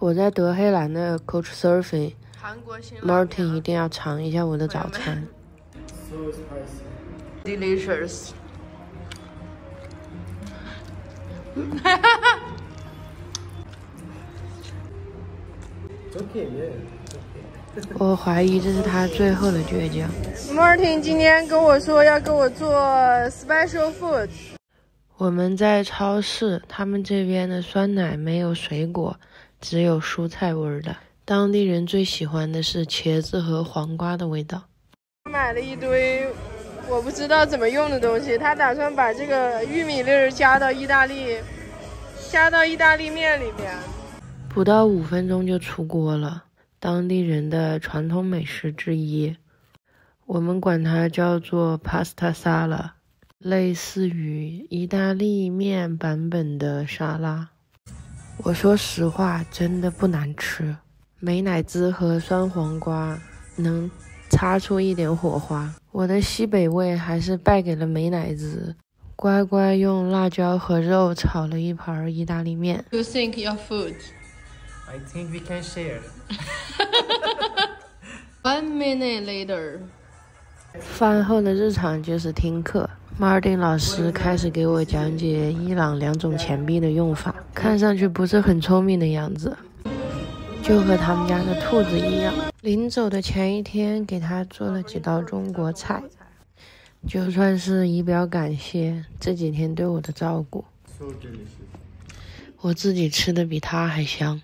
我在德黑兰的 Couchsurfing， Martin 一定要尝一下我的早餐。Delicious。哈哈哈。我怀疑这是他最后的倔强。Martin 今天跟我说要给我做 special food。我们在超市，他们这边的酸奶没有水果，只有蔬菜味的。当地人最喜欢的是茄子和黄瓜的味道。买了一堆我不知道怎么用的东西，他打算把这个玉米粒儿加到意大利面里面。不到5分钟就出锅了。当地人的传统美食之一，我们管它叫做 pasta salad， 类似于意大利面版本的沙拉。我说实话，真的不难吃，美乃滋和酸黄瓜能擦出一点火花。我的西北味还是败给了美乃滋。乖乖用辣椒和肉炒了一盘意大利面。You think your food? I think we can share. One minute later. 饭后的日常就是听课。Martin 老师开始给我讲解伊朗2种钱币的用法，看上去不是很聪明的样子，就和他们家的兔子一样。临走的前一天，给他做了几道中国菜，就算是以表感谢这几天对我的照顾。我自己吃的比他还香。